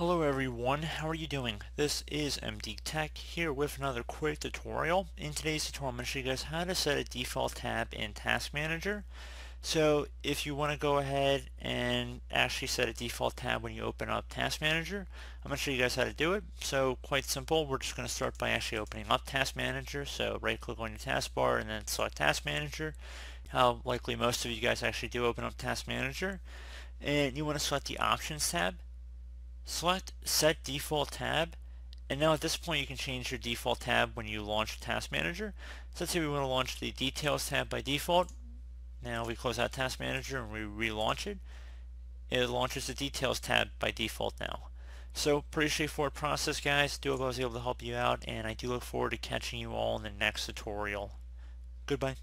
Hello everyone, how are you doing? This is MD Tech here with another quick tutorial. In today's tutorial I'm going to show you guys how to set a default tab in Task Manager. So if you want to go ahead and actually set a default tab when you open up Task Manager, I'm going to show you guys how to do it. So quite simple, we're just going to start by actually opening up Task Manager. So right click on your taskbar and then select Task Manager. How likely most of you guys actually do open up Task Manager. And you want to select the Options tab. Select Set Default Tab, and now at this point you can change your default tab when you launch Task Manager. So let's say we want to launch the Details tab by default. Now we close out Task Manager and we relaunch it. It launches the Details tab by default now. So pretty straightforward process, guys. Do hope I was able to help you out, and I do look forward to catching you all in the next tutorial. Goodbye.